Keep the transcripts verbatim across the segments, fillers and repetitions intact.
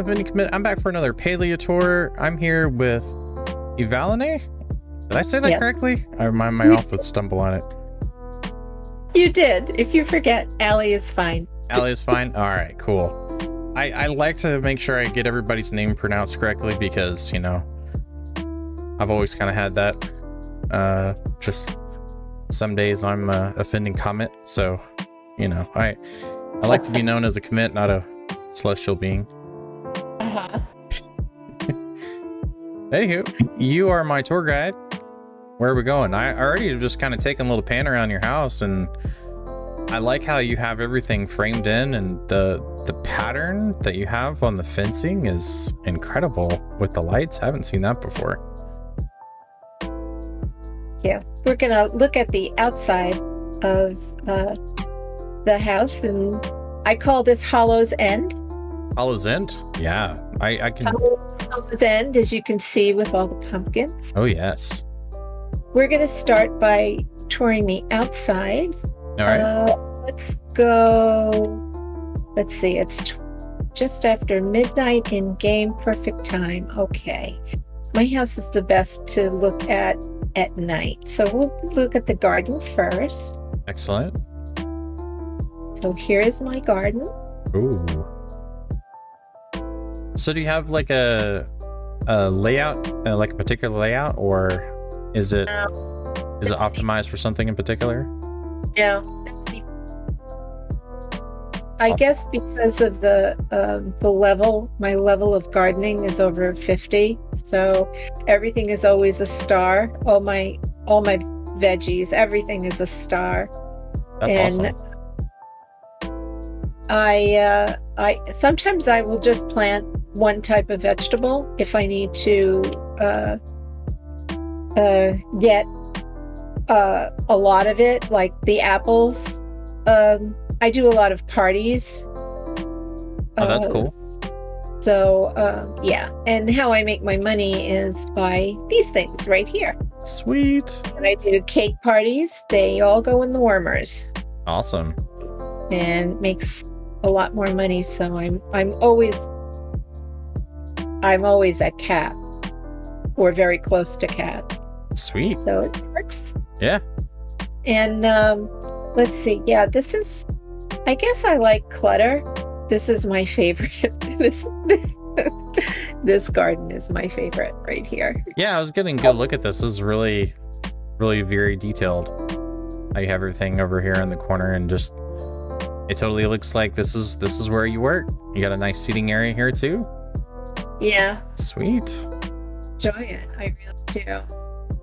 of Offending Commit. I'm back for another Palia tour. I'm here with Ivalne. Did I say that yep. correctly? I remind my off would stumble on it. You did. If you forget, Allie is fine. Allie is fine? All right, cool. I, I like to make sure I get everybody's name pronounced correctly because, you know, I've always kind of had that. Uh, just some days I'm uh, offending commit, so, you know, I I like to be known as a commit, not a celestial being. Uh-huh. Anywho, you are my tour guide. Where are we going? I already have just kind of taken a little pan around your house, and I like how you have everything framed in, and the the pattern that you have on the fencing is incredible with the lights. I haven't seen that before. Yeah, we're gonna look at the outside of uh, the house, and I call this Hollow's End. Hollow's End? Yeah, I, I can. Hollow's End, as you can see, with all the pumpkins. Oh yes. We're gonna start by touring the outside. All right. Uh, let's go. Let's see. It's t just after midnight in game. Perfect time. Okay. My house is the best to look at at night. So we'll look at the garden first. Excellent. So here is my garden. Ooh. So do you have like a a layout, uh, like a particular layout, or is it um, is it optimized for something in particular? No, I awesome. guess because of the um, the level, my level of gardening is over fifty, so everything is always a star. All my all my veggies, everything is a star. That's and awesome. I uh, I sometimes I will just plant one type of vegetable if I need to uh, uh, get uh, a lot of it, like the apples. Um, I do a lot of parties. Oh, that's uh, cool. So, uh, yeah. And how I make my money is by these things right here. Sweet. And I do cake parties. They all go in the warmers. Awesome. And makes a lot more money. So I'm, I'm always, I'm always at cap or very close to cap. Sweet. So it works. Yeah. And, um, let's see. Yeah, this is, I guess I like clutter. This is my favorite. this this garden is my favorite right here. Yeah, I was getting a good look at this. This is really, really very detailed. I have everything over here in the corner, and just it totally looks like this is this is where you work. You got a nice seating area here too. Yeah. Sweet. Enjoy it. I really do.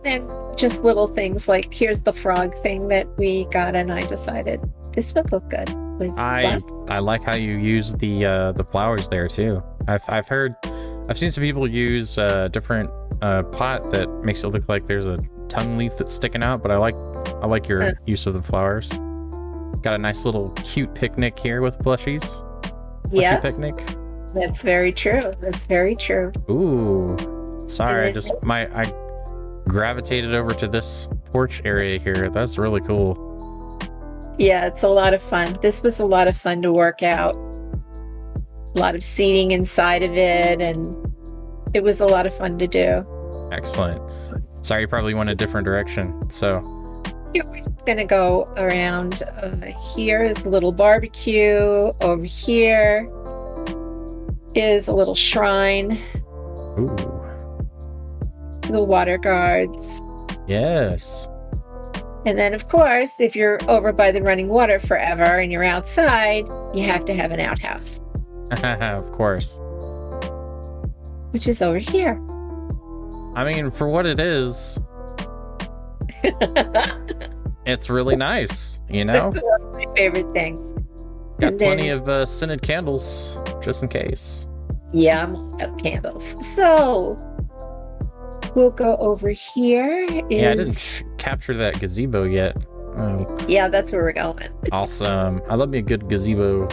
And just little things like here's the frog thing that we got, and I decided this would look good with I flowers. I like how you use the uh the flowers there too. I've, I've heard I've seen some people use a different uh pot that makes it look like there's a tongue leaf that's sticking out, but I like I like your uh, use of the flowers. Got a nice little cute picnic here with plushies. Plushy yeah picnic. That's very true. That's very true. Ooh, sorry, then, I just my I gravitated over to this porch area here. That's really cool. Yeah, it's a lot of fun. This was a lot of fun to work out. A lot of seating inside of it, and it was a lot of fun to do. Excellent. Sorry, you probably went a different direction. So yeah, we're just gonna go around. Uh, here is a little barbecue. Over here is a little shrine. Ooh. The water guards. Yes. And then, of course, if you're over by the running water forever and you're outside, you have to have an outhouse. Of course. Which is over here. I mean, for what it is, it's really nice, you know? It's one of my favorite things. Got and plenty then, of uh, scented candles, just in case. Yeah, I'm all about candles. So we'll go over here. Is... Yeah, I didn't capture that gazebo yet. Um, yeah, that's where we're going. Awesome. I love me a good gazebo.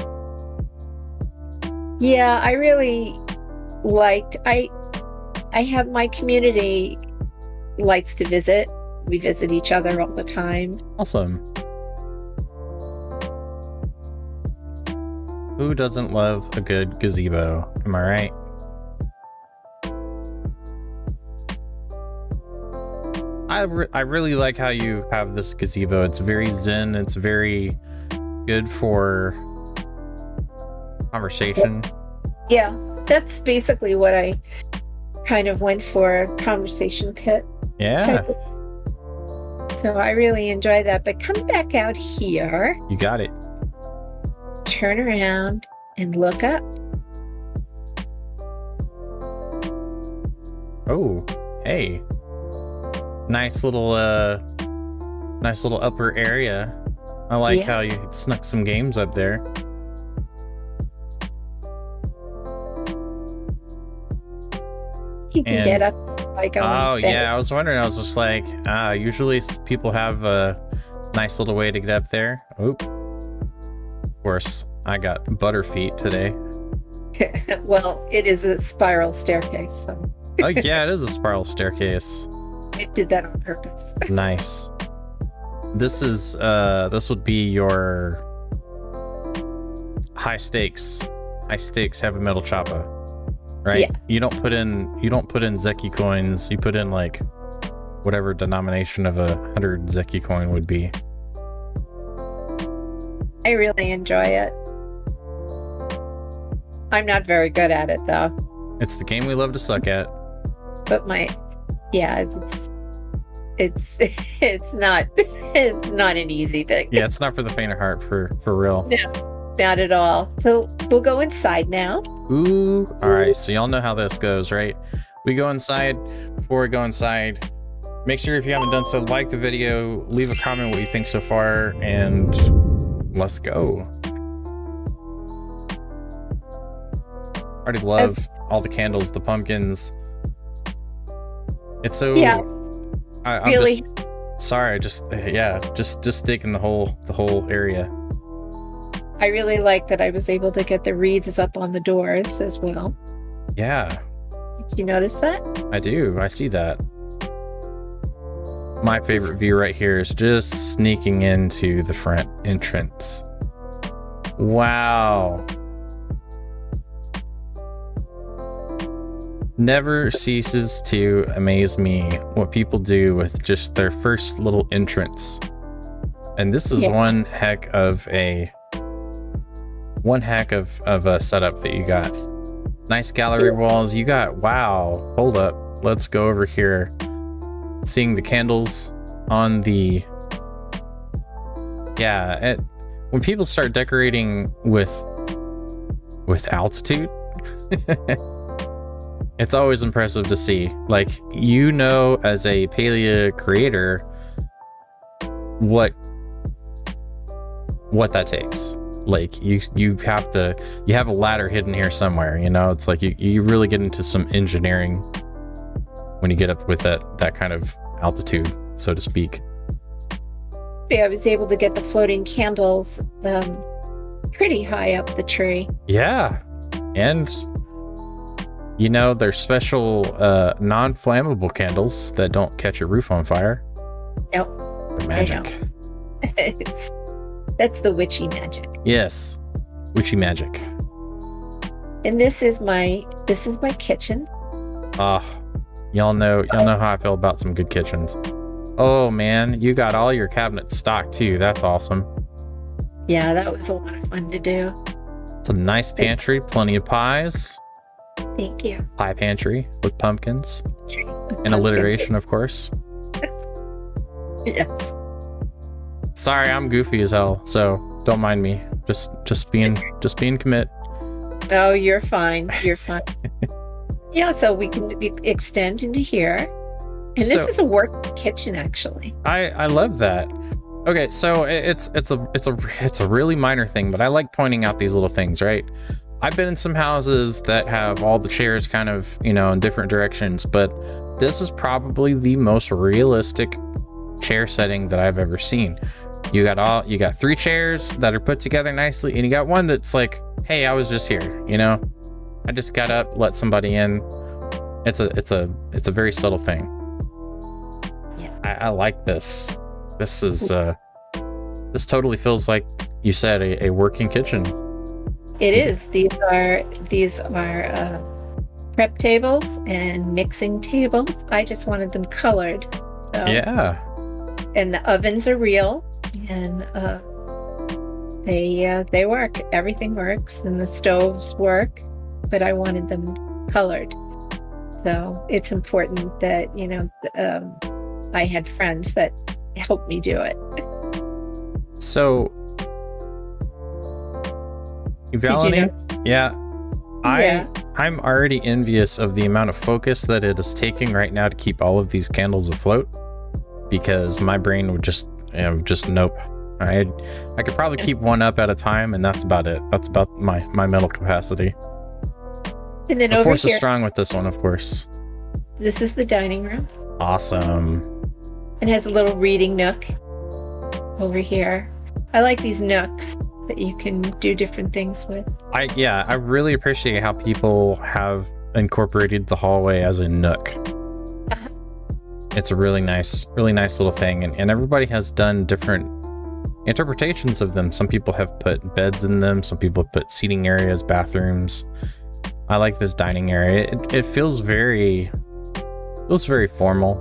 Yeah, I really liked. I I have my community likes to visit. We visit each other all the time. Awesome. Who doesn't love a good gazebo? Am I right? I, re I really like how you have this gazebo. It's very zen. It's very good for conversation. Yeah, that's basically what I kind of went for, a conversation pit. Yeah. So I really enjoy that. But come back out here. You got it. Turn around and look up. Oh, hey. Nice little, uh, nice little upper area. I like yeah. how you snuck some games up there. You can and, get up by going. Oh yeah, I was wondering. I was just like, ah, usually people have a nice little way to get up there. Oop. Of course, I got butterfeet today. Well, it is a spiral staircase. So. Oh yeah, it is a spiral staircase. I did that on purpose. Nice. This is uh this would be your high stakes high stakes heavy metal choppa, right? Yeah. You don't put in you don't put in Zeki coins, you put in like whatever denomination of a hundred Zeki coin would be. I really enjoy it. I'm not very good at it though. It's the game we love to suck at. But my yeah, it's it's it's not it's not an easy thing. Yeah, it's not for the faint of heart, for for real. No, not at all. So we'll go inside now. Ooh, all right. So y'all know how this goes, right? We go inside. Before we go inside, make sure if you haven't done so, like the video, leave a comment what you think so far, and let's go. I already love As all the candles, the pumpkins. It's so yeah. I, I'm really? just sorry. Just yeah, just just digging the whole the whole area. I really like that I was able to get the wreaths up on the doors as well. Yeah. Did you notice that? I do. I see that. My favorite view right here is just sneaking into the front entrance. Wow. Never ceases to amaze me what people do with just their first little entrance. And this is yeah. one heck of a one heck of, of a setup that you got. Nice gallery walls. You got, wow, hold up. Let's go over here. Seeing the candles on the, yeah. It, when people start decorating with, with altitude, it's always impressive to see. Like, you know, as a Palia creator, what what that takes. Like, you you have to you have a ladder hidden here somewhere. You know, it's like you you really get into some engineering when you get up with that that kind of altitude, so to speak. Yeah, I was able to get the floating candles um, pretty high up the tree. Yeah, and. You know, they're special uh, non-flammable candles that don't catch your roof on fire. Nope. They're magic. it's, that's the witchy magic. Yes. Witchy magic. And this is my this is my kitchen. Ah, uh, y'all know y'all know how I feel about some good kitchens. Oh man, you got all your cabinets stocked too. That's awesome. Yeah, that was a lot of fun to do. It's a nice pantry, plenty of pies. Thank you. Pie pantry with pumpkins and alliteration, of course. Yes. Sorry, I'm goofy as hell, so don't mind me. Just, just being, just being commit. Oh, you're fine. You're fine. Yeah. So we can we extend into here, and this so, is a work kitchen, actually. I I love that. Okay, so it's it's a it's a it's a really minor thing, but I like pointing out these little things, right? I've been in some houses that have all the chairs kind of, you know, in different directions, but this is probably the most realistic chair setting that I've ever seen. You got all, you got three chairs that are put together nicely, and you got one that's like, hey, I was just here, you know, I just got up, let somebody in. It's a, it's a, it's a very subtle thing. Yeah. I, I like this. This is, uh, this totally feels like you said a, a working kitchen. It is. These are these are uh, prep tables and mixing tables. I just wanted them colored. So. Yeah. And the ovens are real, and uh, they uh, they work. Everything works, and the stoves work. But I wanted them colored, so it's important that you know um, I had friends that helped me do it. So. Evaline, you know? yeah, I, yeah. I'm already envious of the amount of focus that it is taking right now to keep all of these candles afloat, because my brain would just, you know, just nope. I, I could probably keep one up at a time, and that's about it. That's about my my mental capacity. And then the over force here, is strong with this one, of course. This is the dining room. Awesome. It has a little reading nook over here. I like these nooks that you can do different things with. I yeah, I really appreciate how people have incorporated the hallway as a nook. Uh-huh. It's a really nice, really nice little thing, and, and everybody has done different interpretations of them. Some people have put beds in them, some people have put seating areas, bathrooms. I like this dining area. It, it feels very feels very formal.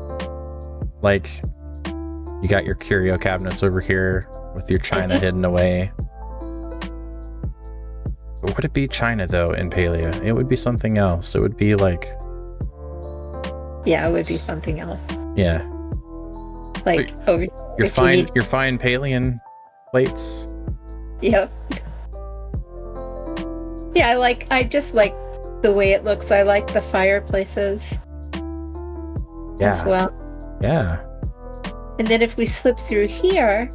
Like you got your curio cabinets over here with your china hidden away. Would it be China though in Palia? It would be something else. It would be like yeah, it would be something else. Yeah, like but over your fine, you need... your fine Palian plates. Yep. Yeah, I like. I just like the way it looks. I like the fireplaces. Yeah. As well. Yeah. And then if we slip through here,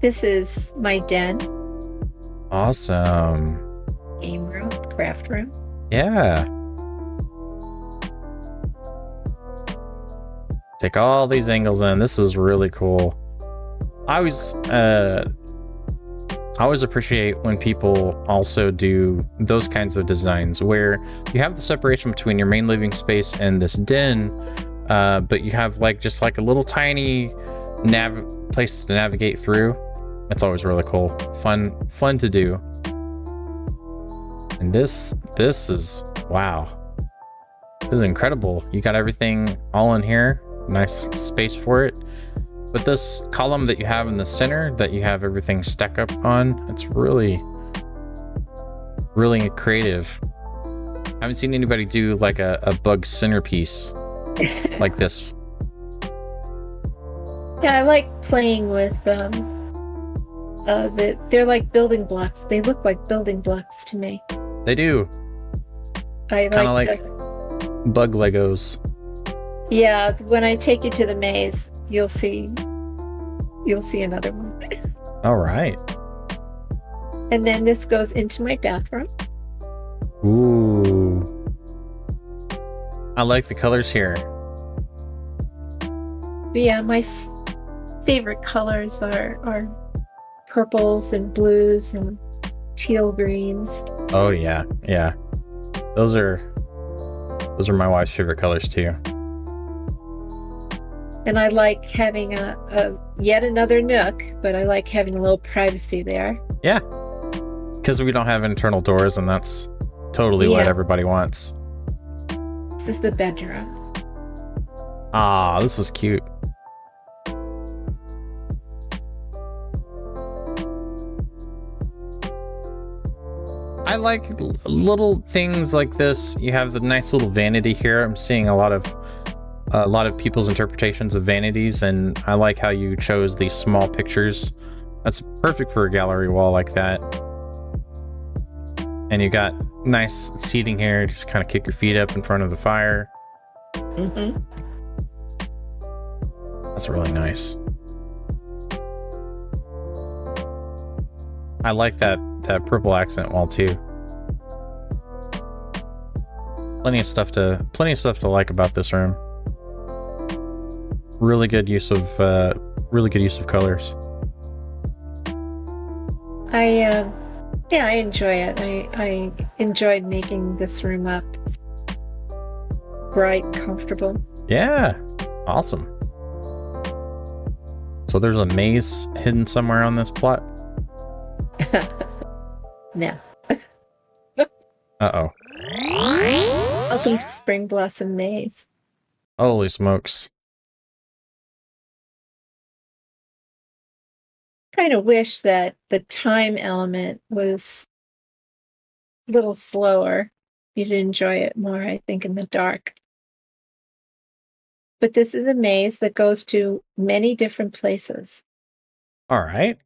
this is my den. Awesome. Game room, craft room. Yeah. Take all these angles in. This is really cool. I always, uh, I always appreciate when people also do those kinds of designs where you have the separation between your main living space and this den, uh, but you have like just like a little tiny nav place to navigate through. It's always really cool, fun, fun to do. And this, this is wow. This is incredible. You got everything all in here. Nice space for it. But this column that you have in the center, that you have everything stacked up on, it's really, really creative. I haven't seen anybody do like a, a bug centerpiece like this. Yeah, I like playing with them. Um... Uh, the, they're like building blocks. They look like building blocks to me. They do. I Kinda like, like to... bug Legos. Yeah, when I take you to the maze, you'll see, you'll see another one. All right. And then this goes into my bathroom. Ooh. I like the colors here. But yeah, my f favorite colors are are. purples and blues and teal greens. Oh yeah, yeah. Those are those are my wife's favorite colors too. And I like having a, a yet another nook, but I like having a little privacy there. Yeah, because we don't have internal doors, and that's totally yeah. what everybody wants. This is the bedroom. Ah, this is cute. I like little things like this. You have the nice little vanity here. I'm seeing a lot of a lot of people's interpretations of vanities, and I like how you chose these small pictures. That's perfect for a gallery wall like that. And you got nice seating here. Just kind of kick your feet up in front of the fire. Mm-hmm. That's really nice. I like that that purple accent wall too. Plenty of stuff to plenty of stuff to like about this room. Really good use of uh, really good use of colors. I uh, yeah, I enjoy it. I I enjoyed making this room up. It's bright, comfortable. Yeah, awesome. So there's a maze hidden somewhere on this plot. No. Uh-oh. Welcome to Spring Blossom Maze. Holy smokes. Kind of wish that the time element was a little slower. You'd enjoy it more, I think, in the dark. But this is a maze that goes to many different places. All right.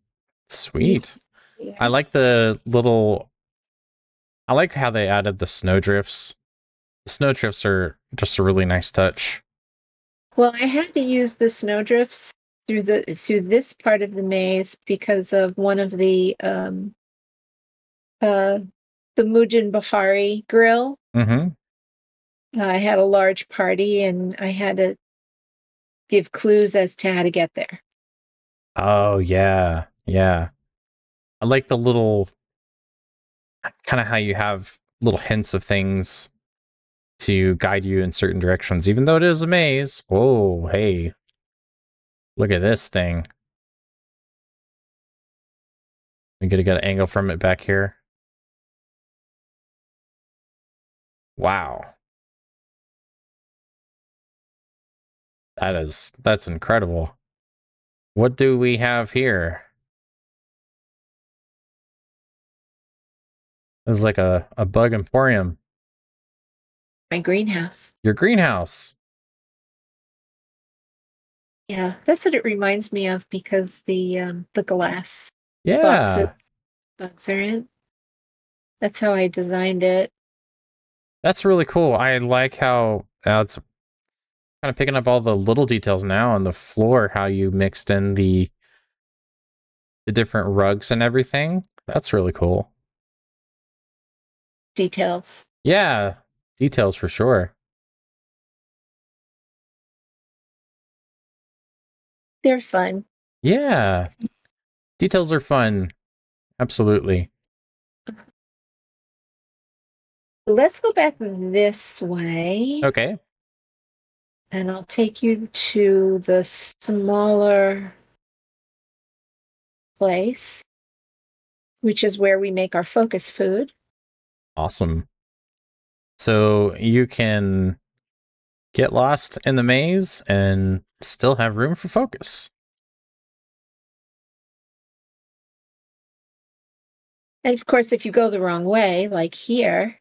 Sweet. Yeah. I like the little... I like how they added the snowdrifts. The snowdrifts are just a really nice touch. Well, I had to use the snowdrifts through the through this part of the maze because of one of the um, uh, the Muujin Bahari grill. Mm-hmm. uh, I had a large party, and I had to give clues as to how to get there. Oh yeah, yeah. I like the little. Kind of how you have little hints of things to guide you in certain directions, even though it is a maze. Oh, hey, look at this thing. I'm gonna get an angle from it back here. Wow. That is, that's incredible. What do we have here? This is like a, a bug emporium. My greenhouse. Your greenhouse. Yeah, that's what it reminds me of because the um, the glass yeah. box that bugs are in. That's how I designed it. That's really cool. I like how uh, it's kind of picking up all the little details now on the floor, how you mixed in the the different rugs and everything. That's really cool. Details. Yeah, details for sure. They're fun. Yeah, details are fun. Absolutely. Let's go back this way. Okay. And I'll take you to the smaller place, which is where we make our focus food. Awesome. So you can get lost in the maze and still have room for focus. And of course, if you go the wrong way, like here.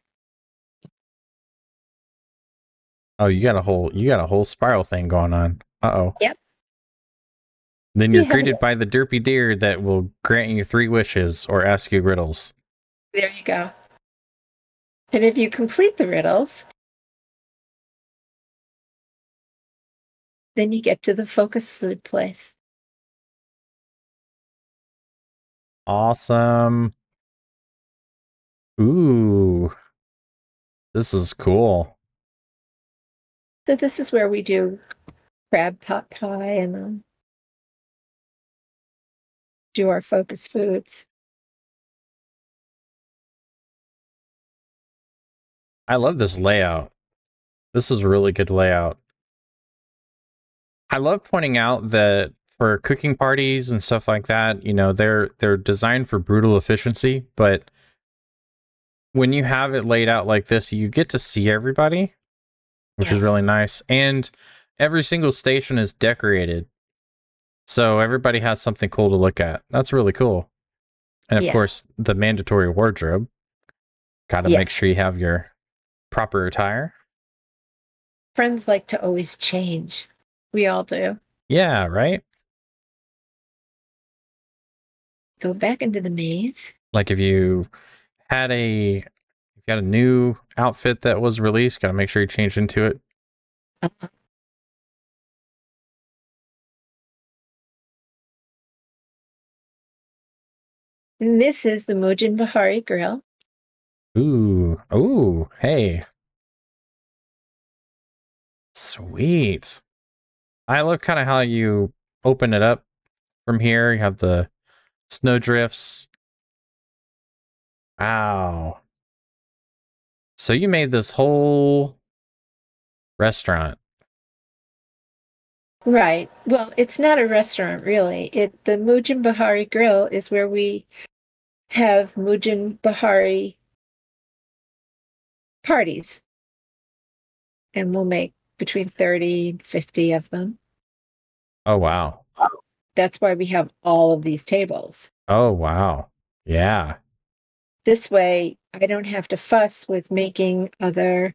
Oh, you got a whole you got a whole spiral thing going on. Uh-oh. Yep. Then you're yeah. greeted by the derpy deer that will grant you three wishes or ask you riddles. There you go. And if you complete the riddles, then you get to the focus food place. Awesome. Ooh, this is cool. So this is where we do crab pot pie and um, do our focus foods. I love this layout. This is a really good layout. I love pointing out that for cooking parties and stuff like that, you know, they're they're designed for brutal efficiency, but when you have it laid out like this, you get to see everybody, which yes. is really nice. And every single station is decorated. So everybody has something cool to look at. That's really cool. And of yeah. course, the mandatory wardrobe. Got to yeah. make sure you have your proper attire. Friends like to always change. We all do. Yeah, right? Go back into the maze. Like if you had a if you had a new outfit that was released, got to make sure you change into it. Uh-huh. And this is the Muujin Bahari grill. Ooh, ooh, hey. Sweet. I love kind of how you open it up from here. You have the snowdrifts. Wow. So you made this whole restaurant. Right. Well, it's not a restaurant, really. It the Muujin Bahari Grill is where we have Muujin Bahari parties. And we'll make between thirty and fifty of them. Oh, wow. That's why we have all of these tables. Oh, wow. Yeah. This way, I don't have to fuss with making other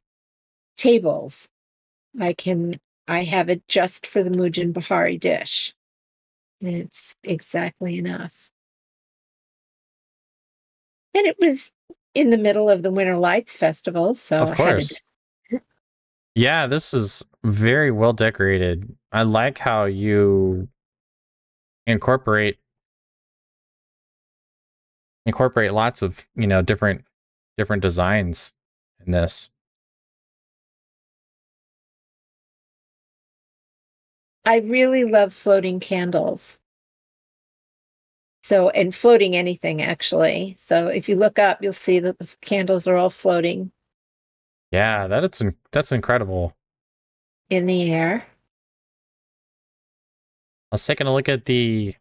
tables. I can, I have it just for the Muujin Bahari dish. And it's exactly enough. And it was in the middle of the Winter Lights Festival, so of course. I had to... Yeah, this is very well decorated. I like how you incorporate incorporate lots of, you know, different different designs in this. I really love floating candles. So, and floating anything, actually. So if you look up, you'll see that the candles are all floating. Yeah, that's, that's incredible. In the air. I was taking a look at the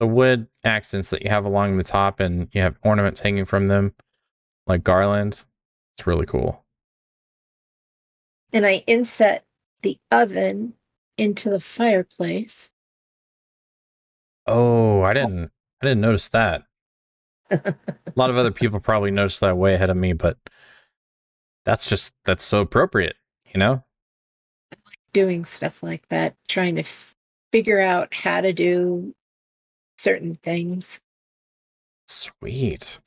the wood accents that you have along the top, and you have ornaments hanging from them, like garland. It's really cool. And I inset the oven into the fireplace. Oh, I didn't I didn't notice that. A lot of other people probably noticed that way ahead of me, but that's just that's so appropriate, you know? I like doing stuff like that, trying to figure out how to do certain things. Sweet.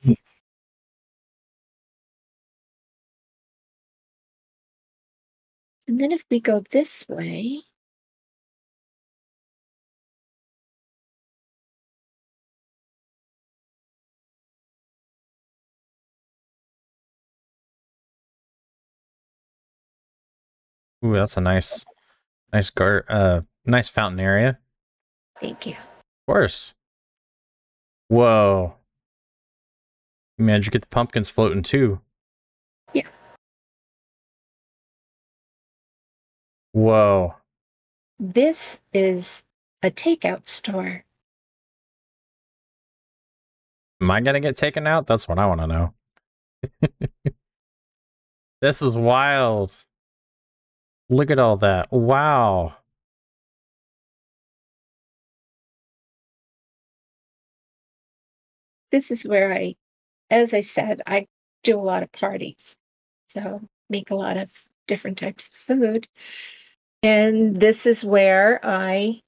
And then if we go this way, ooh, that's a nice, nice gar, uh, nice fountain area. Thank you. Of course. Whoa! You managed to get the pumpkins floating too. Yeah. Whoa. This is a takeout store. Am I gonna get taken out? That's what I want to know. This is wild. Look at all that. Wow. This is where I, as I said, I do a lot of parties. So make a lot of different types of food. And this is where I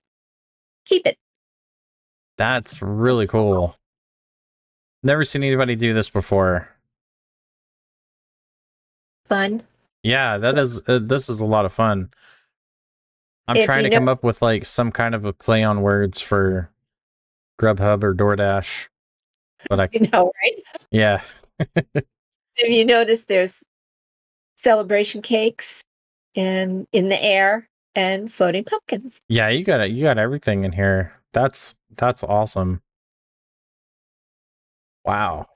keep it. That's really cool. Never seen anybody do this before. Fun. Yeah, that is. Uh, this is a lot of fun. I'm if trying to know, come up with like some kind of a play on words for Grubhub or DoorDash, but I you know, right? Yeah. If you notice, there's celebration cakes and in the air and floating pumpkins. Yeah, you got it. You got everything in here. That's that's awesome. Wow.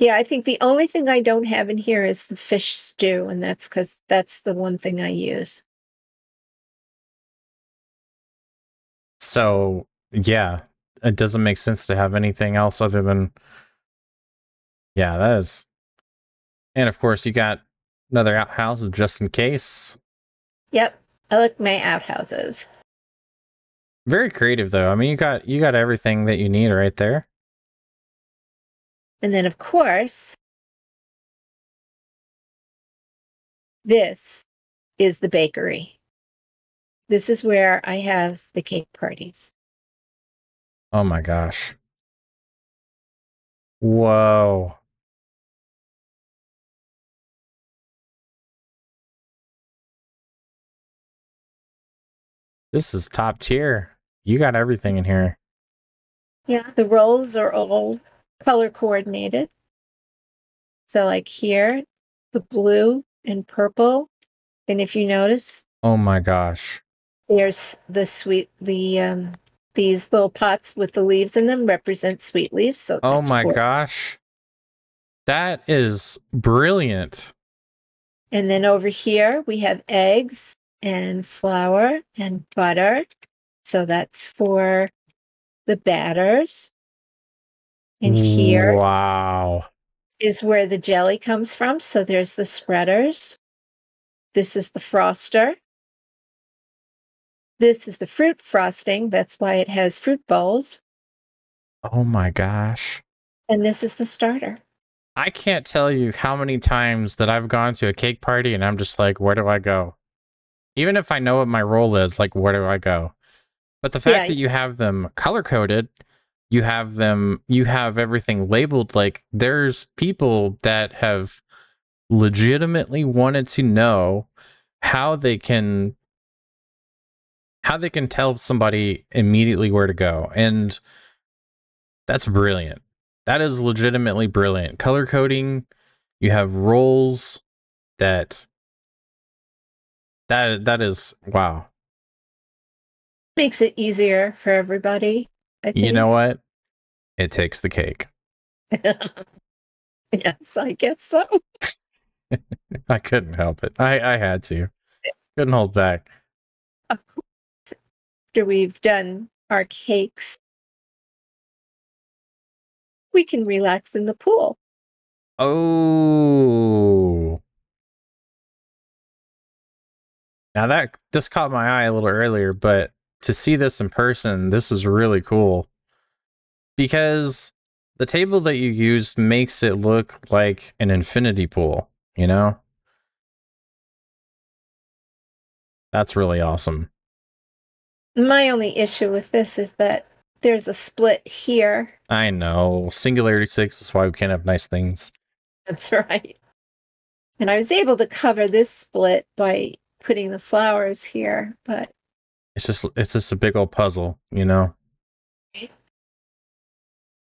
Yeah, I think the only thing I don't have in here is the fish stew, and that's because that's the one thing I use. So, yeah, it doesn't make sense to have anything else other than, yeah, that is. And, of course, you got another outhouse just in case. Yep, I like my outhouses. Very creative, though. I mean, you got you got everything that you need right there. And then, of course, this is the bakery. This is where I have the cake parties. Oh, my gosh. Whoa. This is top tier. You got everything in here. Yeah, the rolls are all color coordinated. So like here, the blue and purple. And if you notice, oh my gosh, there's the sweet, the, um, these little pots with the leaves in them represent sweet leaves. So oh my four. gosh, that is brilliant. And then over here we have eggs and flour and butter. So that's for the batters. And here wow. is where the jelly comes from. So there's the spreaders. This is the froster. This is the fruit frosting. That's why it has fruit bowls. Oh my gosh. And this is the starter. I can't tell you how many times that I've gone to a cake party and I'm just like, where do I go? Even if I know what my role is, like, where do I go? But the fact yeah. that you have them color-coded, you have them, you have everything labeled, like, there's people that have legitimately wanted to know how they can, how they can tell somebody immediately where to go. And that's brilliant. That is legitimately brilliant. Color coding, you have roles that, that, that is, wow. Makes it easier for everybody, I think. You know what? It takes the cake. Yes, I guess so. I couldn't help it. I, I had to. Couldn't hold back. Of course. After we've done our cakes, we can relax in the pool. Oh. Now that, this caught my eye a little earlier, but to see this in person, this is really cool. Because the table that you used makes it look like an infinity pool, you know? That's really awesome. My only issue with this is that there's a split here. I know. Singularity Six is why we can't have nice things. That's right. And I was able to cover this split by putting the flowers here, but it's just it's just a big old puzzle, you know.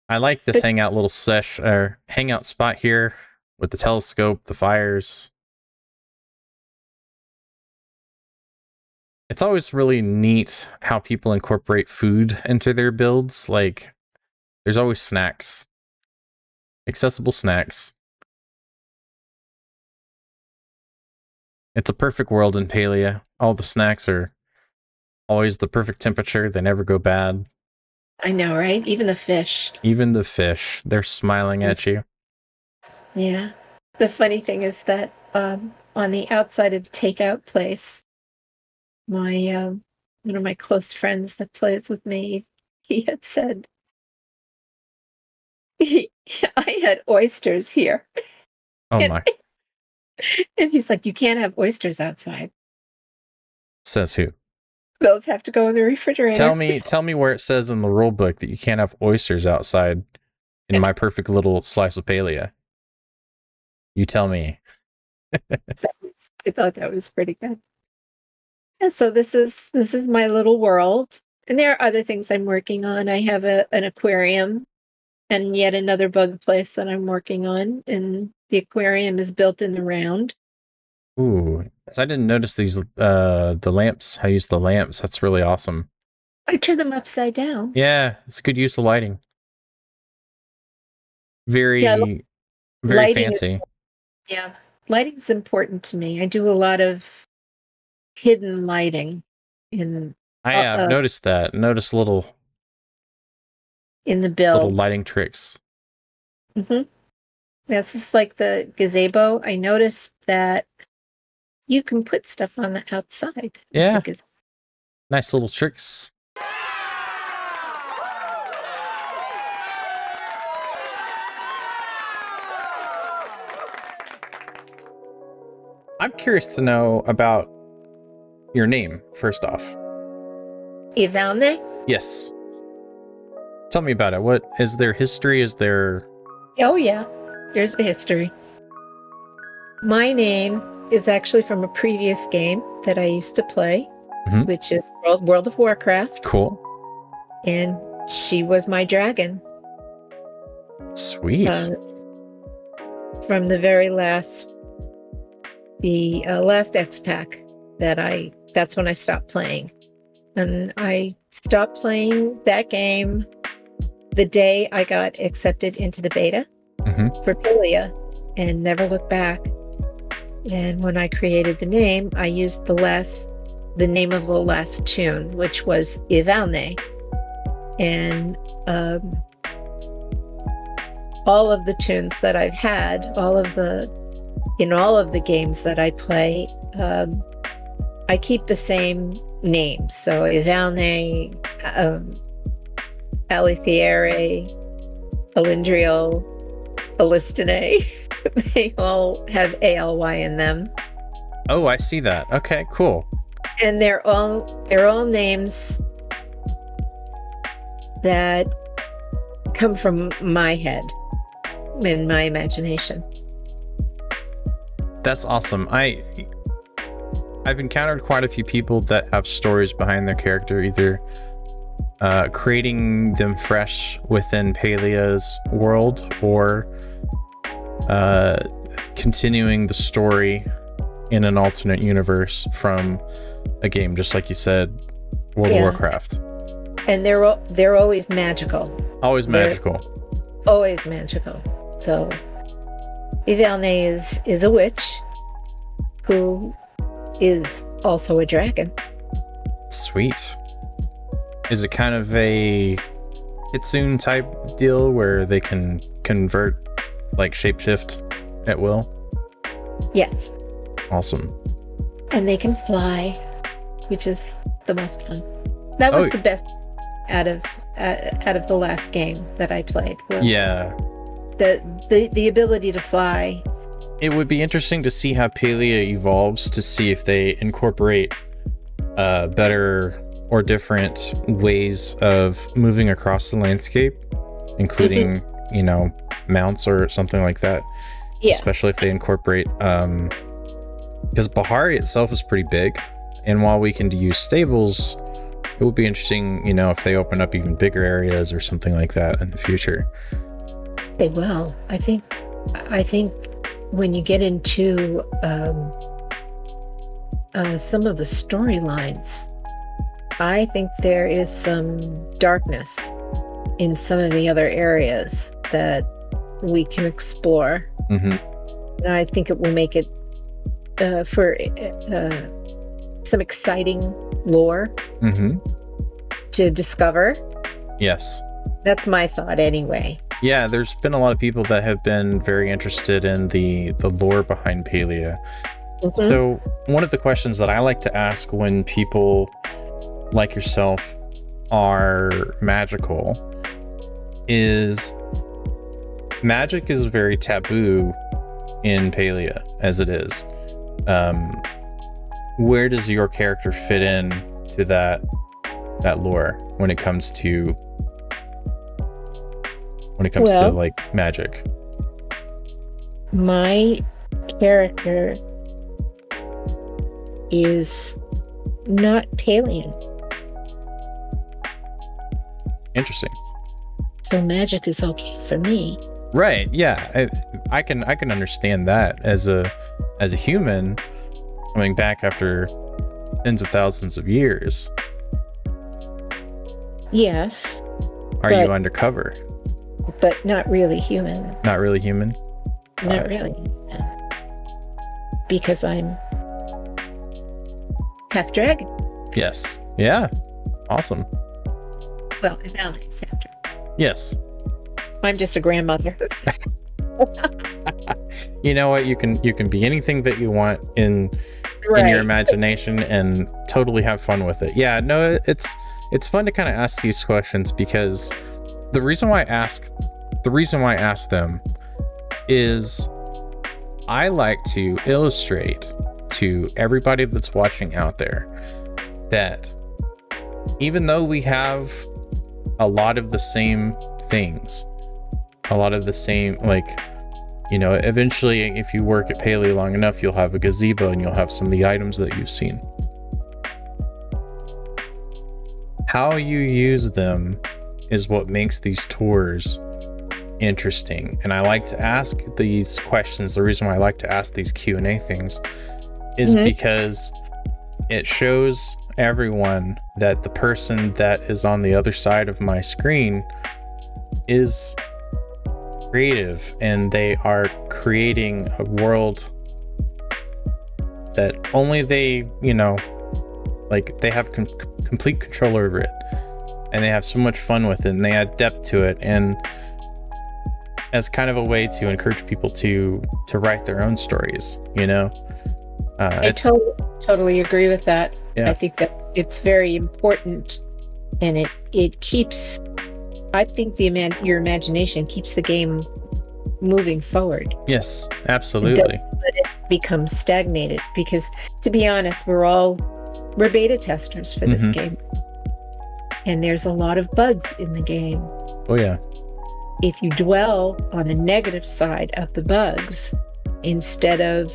I like this but, hangout little sesh or hangout spot here with the telescope, the fires. It's always really neat how people incorporate food into their builds. Like, there's always snacks. Accessible snacks. It's a perfect world in Palia. All the snacks are always the perfect temperature. They never go bad. I know, right? Even the fish. Even the fish. They're smiling at you. Yeah. The funny thing is that um, on the outside of the takeout place, My um, one of my close friends that plays with me, he had said, he, I had oysters here. Oh, and, my. And he's like, you can't have oysters outside. Says who? Those have to go in the refrigerator. Tell me, tell me where it says in the rule book that you can't have oysters outside in my perfect little slice of Palia. You tell me. was, I thought that was pretty good. And so this is this is my little world, and there are other things I'm working on. I have a, an aquarium, and yet another bug place that I'm working on. And the aquarium is built in the round. Ooh, I didn't notice these uh, the lamps. I use the lamps. That's really awesome. I turn them upside down. Yeah, it's good use of lighting. Very, yeah, very lighting fancy. Is, yeah, lighting's important to me. I do a lot of hidden lighting in I have uh, noticed that. Notice little in the build little lighting tricks. Mm-hmm. That's just like the gazebo. I noticed that you can put stuff on the outside. Yeah. The nice little tricks. I'm curious to know about your name, first off. Ivalne? Yes. Tell me about it. What is their history? Is there... Oh, yeah. Here's the history. My name is actually from a previous game that I used to play, mm-hmm. which is World, World of Warcraft. Cool. And she was my dragon. Sweet. Uh, from the very last... The uh, last X-Pack that I... That's when I stopped playing. And I stopped playing that game the day I got accepted into the beta mm-hmm. for Palia and never looked back. And when I created the name, I used the last, the name of the last tune, which was Ivalne. and um, all of the tunes that I've had, all of the, in all of the games that I play, um, I keep the same names. So Ivalne, um, Alithieri, Alindriel, Alistene, they all have A L Y in them. Oh, I see that. Okay, cool. And they're all, they're all names that come from my head, in my imagination. That's awesome. I, I've encountered quite a few people that have stories behind their character, either uh, creating them fresh within Palia's world, or uh, continuing the story in an alternate universe from a game, just like you said, World yeah. of Warcraft. And they're they're always magical. Always magical. They're always magical. So Ivalne is is a witch who is also a dragon. Sweet. Is it kind of a Kitsune type deal where they can convert, like shapeshift at will? Yes. Awesome. And they can fly, which is the most fun. That was oh. the best out of uh, out of the last game that I played. Was yeah. The, the the ability to fly. It would be interesting to see how Palia evolves, to see if they incorporate uh, better or different ways of moving across the landscape, including mm-hmm. you know, mounts or something like that. Yeah. Especially if they incorporate, um, because Bahari itself is pretty big, and while we can use stables, it would be interesting, you know, if they open up even bigger areas or something like that in the future. They will. I think, I think when you get into um, uh, some of the storylines, I think there is some darkness in some of the other areas that we can explore. Mm-hmm. And I think it will make it uh, for uh, some exciting lore mm-hmm. to discover. Yes, that's my thought anyway. Yeah, there's been a lot of people that have been very interested in the the lore behind Palia. Mm-hmm. So one of the questions that I like to ask when people like yourself are magical is, magic is very taboo in Palia as it is. Um, where does your character fit in to that that lore when it comes to when it comes well, to like magic? My character is not Palian. Interesting. So magic is okay for me. Right, yeah. I, I can I can understand that as a as a human. Coming back after tens of thousands of years. Yes. Are but, you undercover? But not really human. Not really human? Not uh, really. Because I'm half dragon. Yes. Yeah. Awesome. Well, I'm Alex after. Yes. I'm just a grandmother. You know what? You can you can be anything that you want in right. in your imagination and totally have fun with it. Yeah, no, it's it's fun to kind of ask these questions, because the reason why I ask the reason why I ask them is I like to illustrate to everybody that's watching out there that even though we have a lot of the same things, a lot of the same, like, you know, eventually if you work at Palia long enough, you'll have a gazebo and you'll have some of the items that you've seen. How you use them is what makes these tours interesting. And I like to ask these questions. The reason why I like to ask these Q and A things is mm-hmm. because it shows everyone that the person that is on the other side of my screen is creative, and they are creating a world that only they, you know, like they have com complete control over it. and they have so much fun with it, and they add depth to it, and as kind of a way to encourage people to to write their own stories, you know. Uh, I it's, totally, totally agree with that. Yeah. I think that it's very important, and it it keeps. I think the your imagination keeps the game moving forward. Yes, absolutely. Don't let it become stagnated, because to be honest, we're all we're beta testers for this mm-hmm. game, and there's a lot of bugs in the game. Oh yeah. If you dwell on the negative side of the bugs instead of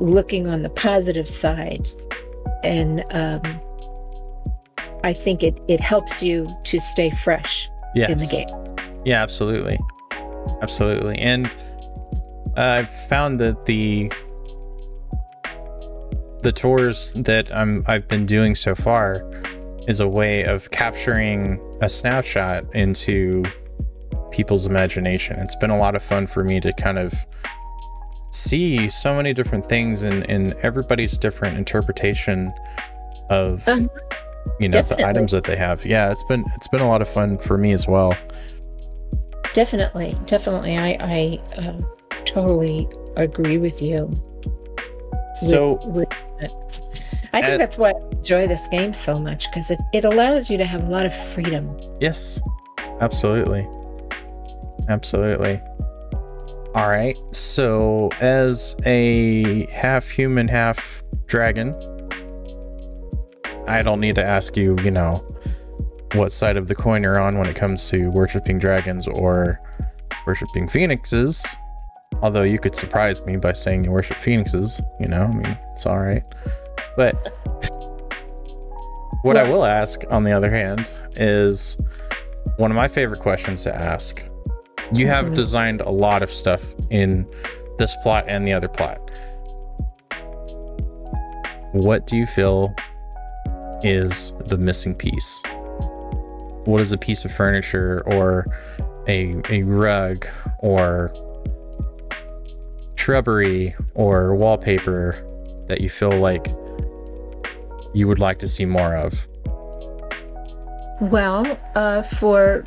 looking on the positive side, and um, I think it it helps you to stay fresh yes. in the game. Yeah, absolutely, absolutely. And uh, I've found that the the tours that I'm I've been doing so far is a way of capturing a snapshot into people's imagination. It's been a lot of fun for me to kind of see so many different things and in, in everybody's different interpretation of um, you know definitely. the items that they have. Yeah, it's been it's been a lot of fun for me as well. Definitely, definitely, I I um, totally agree with you. So with, with I think at, that's why I enjoy this game so much, because it it allows you to have a lot of freedom. Yes, absolutely, absolutely. All right, so as a half human, half dragon, I don't need to ask you, you know, what side of the coin you're on when it comes to worshiping dragons or worshiping phoenixes. Although you could surprise me by saying you worship phoenixes, you know, I mean, it's all right. But what yeah. I will ask, on the other hand, is one of my favorite questions to ask. You have mm-hmm. designed a lot of stuff in this plot and the other plot. What do you feel is the missing piece? What is a piece of furniture or a, a rug or shrubbery or wallpaper that you feel like you would like to see more of? Well, uh, for...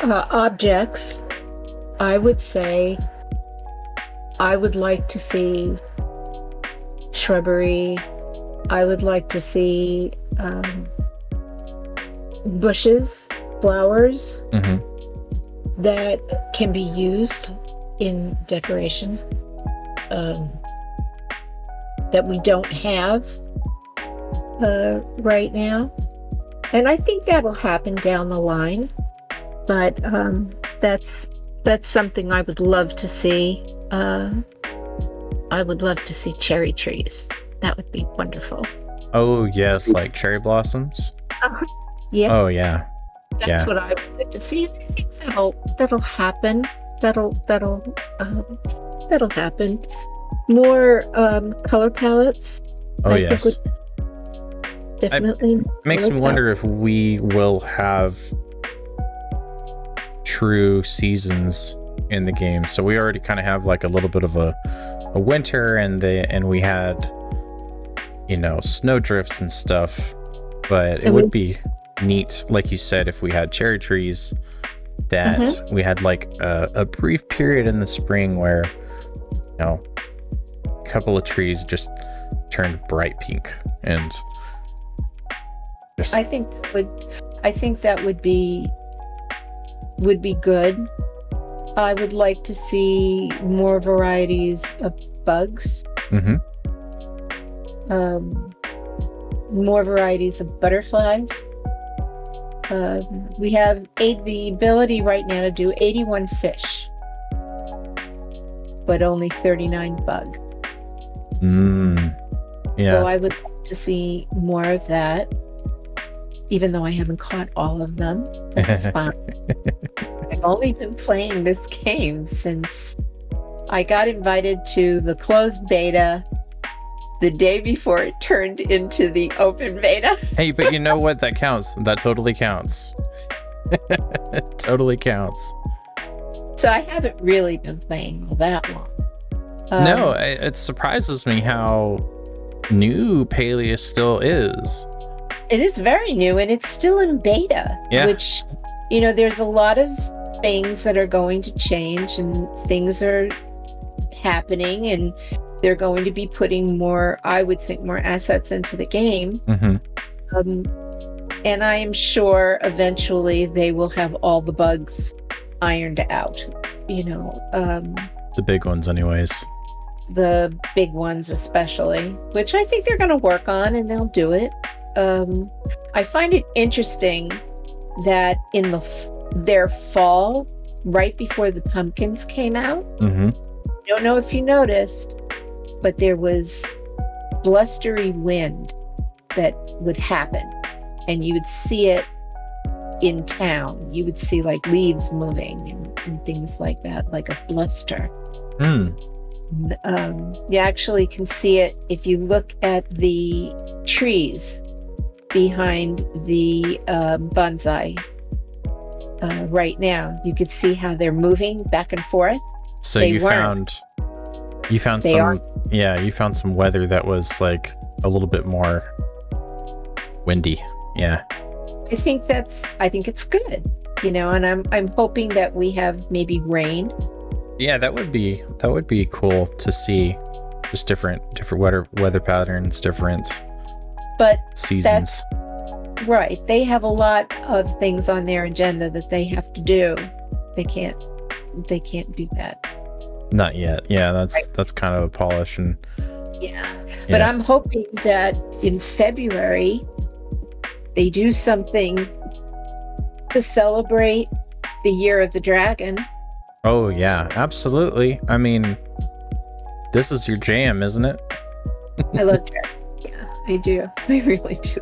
Uh, objects, I would say I would like to see shrubbery, I would like to see um, bushes, flowers mm-hmm. that can be used in decoration um, that we don't have uh, right now. And I think that'll happen down the line. But um, that's that's something I would love to see. Uh, I would love to see cherry trees. That would be wonderful. Oh yes, like cherry blossoms. Uh, yeah. Oh yeah. That's yeah. what I would like to see. I think that'll that'll happen. That'll that'll uh, that'll happen. More um, color palettes. Oh I yes. Think would definitely. It makes me wonder if we will have true seasons in the game. So we already kind of have like a little bit of a, a winter, and the and we had, you know, snowdrifts and stuff, but it would be neat, like you said, if we had cherry trees, that mm-hmm. we had like a, a brief period in the spring where, you know, a couple of trees just turned bright pink, and just... I think that would I think that would be would be good. I would like to see more varieties of bugs. Mm-hmm. Um, more varieties of butterflies. Uh, we have eight, the ability right now to do eighty-one fish, but only thirty-nine bug. Mm. Yeah. So I would like to see more of that. Even though I haven't caught all of them, that's fine. I've only been playing this game since I got invited to the closed beta the day before it turned into the open beta. Hey, but you know what? That counts. That totally counts. Totally counts. So I haven't really been playing all that long. Um, no, it, it surprises me how new Palia still is. it is very new and it's still in beta, yeah. which, you know, there's a lot of things that are going to change and things are happening and they're going to be putting more, I would think, more assets into the game. Mm-hmm. Um, and I am sure eventually they will have all the bugs ironed out, you know. Um, the big ones anyways. The big ones especially, which I think they're going to work on and they'll do it. Um, I find it interesting that in the f their fall, right before the pumpkins came out, mm-hmm. I don't know if you noticed, but there was blustery wind that would happen and you would see it in town. You would see like leaves moving and, and things like that, like a bluster. Mm. Um, you actually can see it if you look at the trees behind the uh, bonsai uh, right now. You could see how they're moving back and forth. So they you weren't. found you found they some aren't. yeah you found some weather that was like a little bit more windy. Yeah, I think that's I think it's good, you know, and I'm I'm hoping that we have maybe rain. Yeah, that would be that would be cool to see, just different different weather weather patterns, different but seasons. That's, right, they have a lot of things on their agenda that they have to do. They can't they can't do that. Not yet. Yeah, that's right. That's kind of a polish and yeah. yeah. But I'm hoping that in February they do something to celebrate the Year of the Dragon. Oh yeah, absolutely. I mean, this is your jam, isn't it? I love dragons. Yeah, I do. I really do.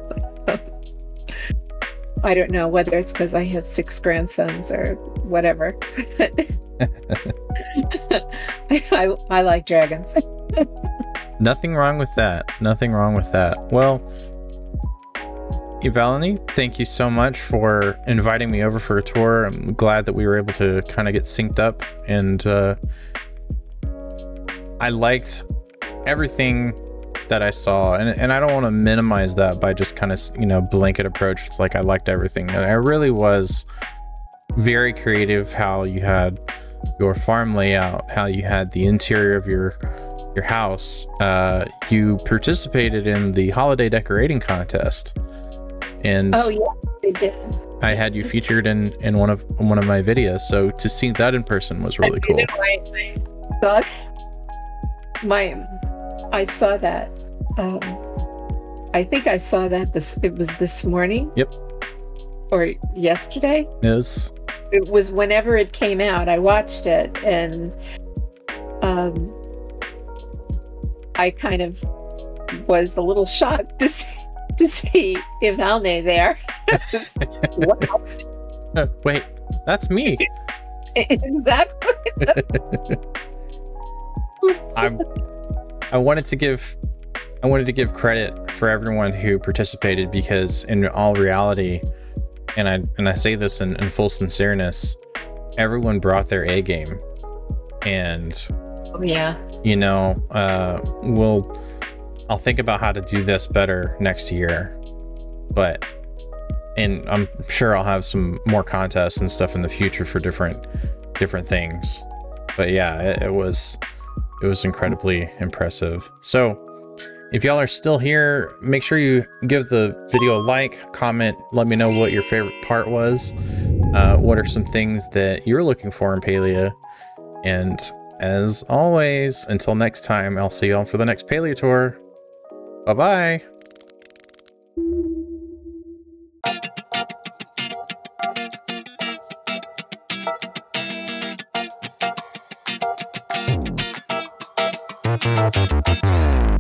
I don't know whether it's because I have six grandsons or whatever. I, I, I like dragons. Nothing wrong with that. Nothing wrong with that. Well, Ivalne, thank you so much for inviting me over for a tour. I'm glad that we were able to kind of get synced up, and uh, I liked everything that I saw, and, and I don't want to minimize that by just kind of, you know, blanket approach. It's like I liked everything. I really was very creative how you had your farm layout, how you had the interior of your your house. Uh, you participated in the holiday decorating contest. And oh yeah, they did. I had you featured in in one of in one of my videos, so to see that in person was really cool. You know, I, I thought my I saw that. Um, I think I saw that this it was this morning. Yep. Or yesterday. Yes. It was whenever it came out. I watched it and um, I kind of was a little shocked to see. to see Ivalne there. Wow. Wait, that's me. Exactly. I'm, I wanted to give I wanted to give credit for everyone who participated, because in all reality, and I and I say this in, in full sincereness, everyone brought their A game. And oh, yeah. You know, uh we'll I'll think about how to do this better next year, but, and I'm sure I'll have some more contests and stuff in the future for different, different things. But yeah, it, it was, it was incredibly impressive. So if y'all are still here, make sure you give the video a like, comment, let me know what your favorite part was. Uh, what are some things that you're looking for in Palia? And as always, until next time, I'll see y'all for the next Palia tour. Bye-bye.